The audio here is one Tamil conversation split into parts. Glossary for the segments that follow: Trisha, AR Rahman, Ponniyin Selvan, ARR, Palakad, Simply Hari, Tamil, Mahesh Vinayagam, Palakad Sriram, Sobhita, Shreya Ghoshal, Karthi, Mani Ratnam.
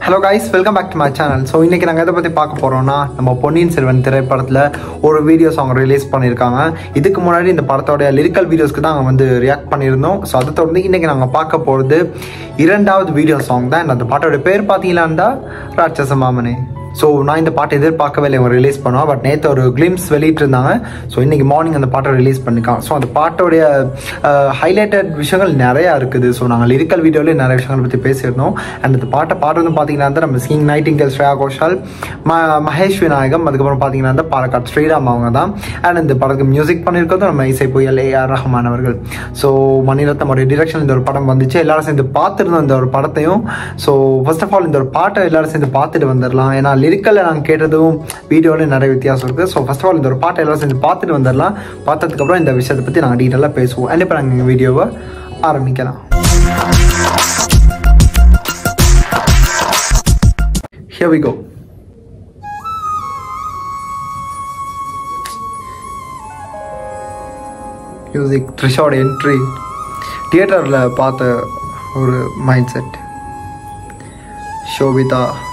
Hello guys, welcome back to my channel. So today we are going to talk about our Ponniyin Selvan a video song release. Lyrical videos react to. So that's why we are talk about the video song. The so na indha part edhir paakavela ivan release pannuva but netha oru glimpse velittirundanga so inniki morning andha part release pannirukan so andha part oda highlighted vishayangal nariya irukudhu so naanga lyrical video la nariya vishayangal pathi pesirnom and indha part paadradhu pathina nama singing nightingale Shreya Ghoshal Mahesh Vinayagam adukapra pathina Palakad Sriram avanga dhaan and indha padathu music pannirukadhu nama isai poyal ARR avargal so Mani Ratnam oda direction la indha oru padam vanduchu ellarum sendu paathirundha indha oru padathayum so first of all indha oru part ellarum sendu paathittu vandirala ena lyrical and video so first of all indha part ellarum sendu paathitu vandalam paathadukku appuram indha vishayatha pathi naanga detail ah pesuvom and ipo naanga video va aarambikkala. Here we go. Music threshold entry theater la paatha or mindset Sobhita music.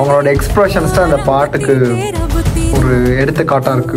அவங்களோட எக்ஸ்பிரஷன்ஸ் தான் அந்த பாட்டுக்கு ஒரு எடுத்துக்காட்டா இருக்கு.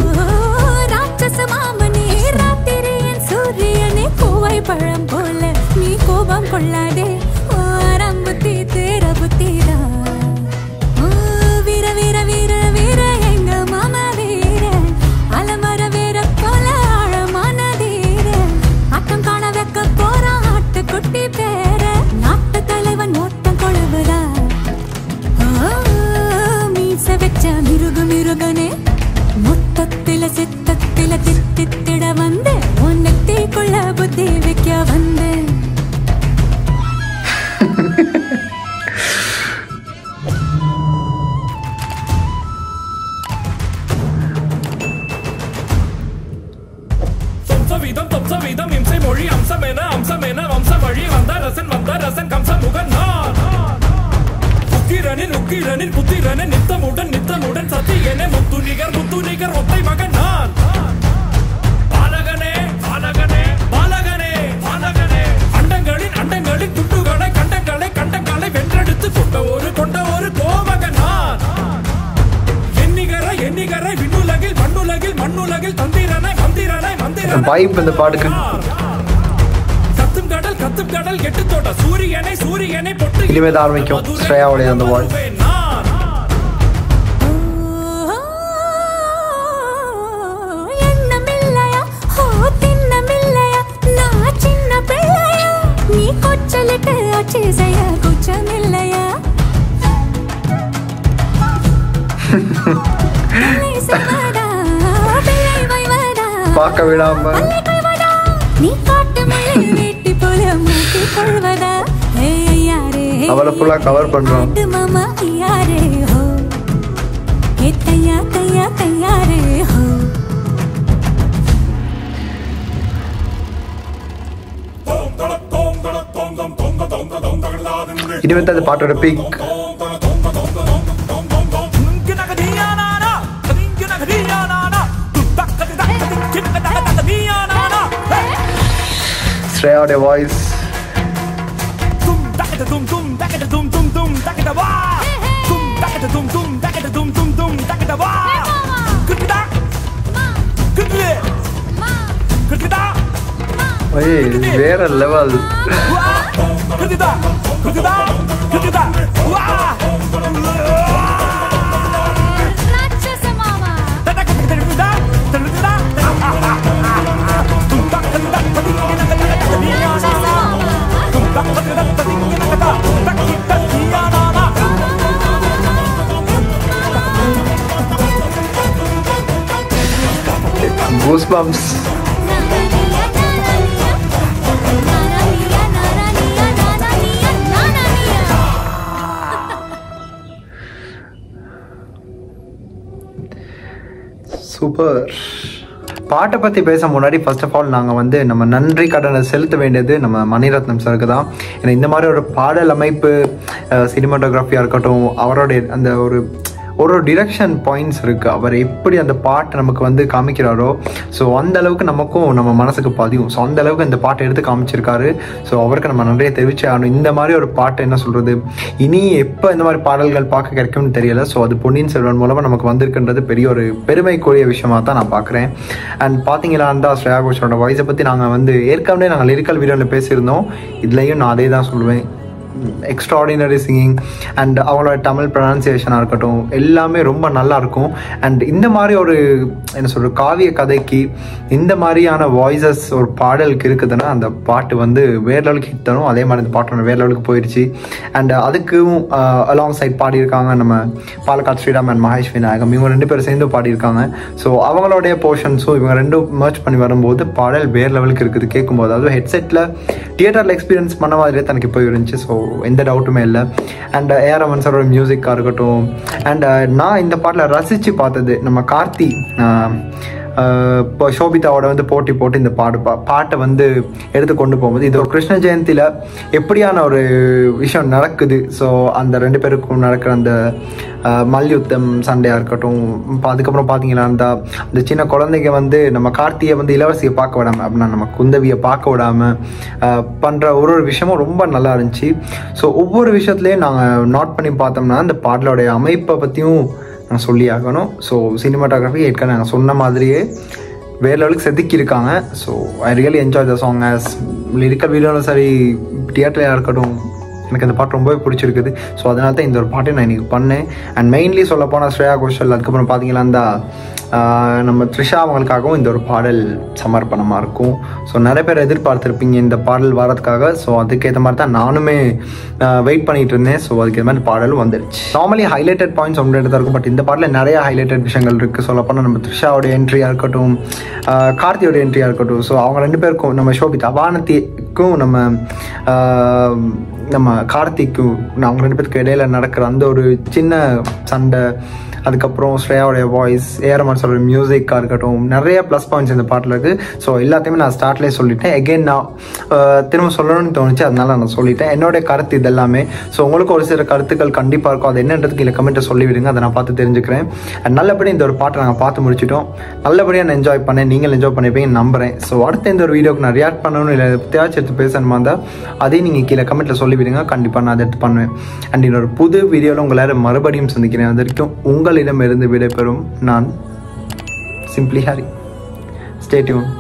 Vibe in the particle. Paka vidamba ni kaattu mele vetti pole mutti kolvada hey yaare avala pula cover pandrom mama yaare ho etaya taya tayare ho idivanta the part of the peak Shreya the voice where a level goosebumps. Super. பாட்டை பற்றி பேச முன்னாடி ஃபர்ஸ்ட் ஆஃப் ஆல் நாங்கள் வந்து நம்ம நன்றி கடனை செலுத்த வேண்டியது நம்ம மணிரத்னம் சாருக்கு தான். ஏன்னா இந்த மாதிரி ஒரு பாடல் அமைப்பு, சினிமாட்டோகிராஃபியாக இருக்கட்டும், அவரோடைய அந்த ஒரு டிரெக்ஷன் பாயிண்ட்ஸ் இருக்குது. அவர் எப்படி அந்த பாட்டை நமக்கு வந்து காமிக்கிறாரோ, ஸோ அந்த அளவுக்கு நமக்கும் நம்ம மனசுக்கு பதியும். ஸோ அந்த அளவுக்கு அந்த பாட்டை எடுத்து காமிச்சிருக்காரு. ஸோ அவருக்கு நம்ம நிறைய தெரிவிச்சு ஆகணும். இந்த மாதிரி ஒரு பாட்டு என்ன சொல்கிறது, இனி எப்போ இந்த மாதிரி பாடல்கள் பார்க்க கிடைக்கும்னு தெரியலை. ஸோ அது பொன்னியின் செல்வன் மூலமாக நமக்கு வந்திருக்குன்றது பெரிய ஒரு பெருமைக்குரிய விஷயமாக தான் நான் பார்க்குறேன். அண்ட் பார்த்தீங்களா இருந்தால் ஸ்ரேயா கோஷலோட வாய்ஸை பற்றி நாங்கள் வந்து ஏற்கனவே நாங்கள் லிரிக்கல் வீடியோவில் பேசியிருந்தோம். இதுலேயும் நான் அதே தான் சொல்லுவேன், எக்ஸ்ட்ராடினரி சிங்கிங் அண்ட் அவங்களோட தமிழ் ப்ரொனன்சியேஷனாக இருக்கட்டும், எல்லாமே ரொம்ப நல்லாயிருக்கும். அண்ட் இந்த மாதிரி ஒரு என்ன சொல்கிற காவிய கதைக்கு இந்த மாதிரியான வாய்ஸஸ் ஒரு பாடலுக்கு இருக்குதுன்னா அந்த பாட்டு வந்து வேறு லெவலுக்கு ஹிட் தரும். அதே மாதிரி இந்த பாட்டு வேறு லெவலுக்கு போயிடுச்சு. அண்ட் அதுக்கும் அலாங் சைட் பாடியிருக்காங்க நம்ம பாலக்காட் ஸ்ரீராம் அண்ட் மகேஷ் விநாயகம், இவங்க ரெண்டு பேரும் சேர்ந்து பாடியிருக்காங்க. ஸோ அவங்களுடைய போர்ஷன்ஸும் இவங்க ரெண்டும் மர்ச் பண்ணி வரும்போது பாடல் வேறு லெவலுக்கு இருக்குது கேட்கும்போது. அதுவும் ஹெட்செட்டில் தியேட்டரில் எக்ஸ்பீரியன்ஸ் பண்ண மாதிரியே தனக்கு போய் இருந்துச்சு. ஸோ எந்த டவுட்டுமே இல்லை. அண்ட் ஏஆர் ரமன் சாரோட மியூசிக்காக இருக்கட்டும், அண்ட் நான் இந்த பாட்டில் ரசித்து பார்த்தது நம்ம கார்த்தி இப்போ சோபிதாவோட வந்து போட்டி போட்டு இந்த பாட்டை வந்து எடுத்து கொண்டு போகும்போது, இது ஒரு கிருஷ்ண ஜெயந்தியில் எப்படியான ஒரு விஷயம் நடக்குது. ஸோ அந்த ரெண்டு பேருக்கும் நடக்கிற அந்த மல்யுத்தம் சண்டையாக இருக்கட்டும், இப்போ அதுக்கப்புறம் பார்த்தீங்கன்னா இருந்தால் அந்த சின்ன குழந்தைங்க வந்து நம்ம கார்த்தியை வந்து இளவரசியை பார்க்க விடாமல், அப்படின்னா நம்ம குந்தவியை பார்க்க விடாமல் பண்ணுற ஒரு ஒரு விஷயமும் ரொம்ப நல்லா இருந்துச்சு. ஸோ ஒவ்வொரு விஷயத்துலேயும் நாங்கள் நோட் பண்ணி பார்த்தோம்னா இந்த பாடலோடைய அமைப்பை பற்றியும் நான் சொல்லி ஆகணும். ஸோ சினிமாட்டோகிராஃபி ஏற்கனவே நாங்கள் சொன்ன மாதிரியே வேறு லெவலுக்கு செதுக்கியிருக்காங்க. So I really enjoy the song as lyrical வீடியோவில் சரி, தியேட்டர்லையாக இருக்கட்டும், எனக்கு இந்த பாட்டு ரொம்பவே பிடிச்சிருக்குது. ஸோ அதனால தான் இந்த ஒரு பாட்டை நான் இன்றைக்கி பண்ணேன். அண்ட் மெயின்லி சொல்ல போனால் ஸ்ரேயா கோஷல், அதுக்கப்புறம் பார்த்தீங்கன்னா இந்த நம்ம த்ரிஷா அவங்களுக்காகவும் இந்த ஒரு பாடல் சமர்ப்பணமாக இருக்கும். ஸோ நிறைய பேர் எதிர்பார்த்துருப்பீங்க இந்த பாடல் வரதுக்காக. ஸோ அதுக்கேற்ற மாதிரி தான் நானுமே வெயிட் பண்ணிகிட்டு இருந்தேன். ஸோ அதுக்கேற்ற மாதிரி பாடலும் வந்துடுச்சு. நார்மலி ஹைலைட்டட் பாயிண்ட்ஸ் ஒன்று தான் இருக்கும், பட் இந்த பாட்டில் நிறையா ஹைலைட்டட் விஷயங்கள் இருக்குது. சொல்லப்போனால் நம்ம த்ரிஷாவோட என்ட்ரியாக இருக்கட்டும், கார்த்தியோட என்ட்ரியாக இருக்கட்டும், ஸோ அவங்க ரெண்டு பேருக்கும் நம்ம சோபிதா வானத்திக்கும் நம்ம கார்த்திக்கும் அவங்க ரெண்டு பேருக்கு இடையில நடக்கிற அந்த ஒரு சின்ன சண்டை, அதுக்கப்புறம் ஸ்ரேயாவுடைய வாய்ஸ், ஏஆர்மான் சொல்கிற மியூசிக்காக இருக்கட்டும், நிறைய ப்ளஸ் பாயிண்ட்ஸ் இந்த பாட்டில் இருக்குது. ஸோ எல்லாத்தையுமே நான் ஸ்டார்ட்லேயே சொல்லிட்டேன். எகெயின் நான் திரும்ப சொல்லணும்னு தோணுச்சு, அதனால நான் சொல்லிட்டேன் என்னோடய கருத்து இதெல்லாமே. ஸோ உங்களுக்கு ஒரு சில கருத்துக்கள் கண்டிப்பாக இருக்கும். அது என்னன்றதுக்கு இல்லை கமெண்ட்டை சொல்லிவிடுங்க, அதை நான் பார்த்து தெரிஞ்சுக்கிறேன். நல்லபடியாக இந்த ஒரு பாட்டை நாங்கள் பார்த்து முடிச்சிட்டோம். நல்லபடியாக நான் என்ஜாய் பண்ணேன், நீங்கள் என்ஜாய் பண்ணிப்பீங்கன்னு நம்புகிறேன். ஸோ அடுத்த இந்த ஒரு வீடியோக்கு நான் ரியாக்ட் பண்ணணும் இல்லை தேவைச்சு எடுத்து பேசணுமா இருந்தால் அதையும் நீங்கள் கீழே கமெண்ட்டில் சொல்லிவிடுங்க, கண்டிப்பாக நான் அதை எடுத்து பண்ணுவேன். அண்ட் இன்னொரு புது வீடியோவில் உங்களால் மறுபடியும் சந்திக்கிறேன். அது வரைக்கும் உங்களிடமிருந்து விடைபெறும் நான் சிம்பிளி ஹாரி. Stay tune.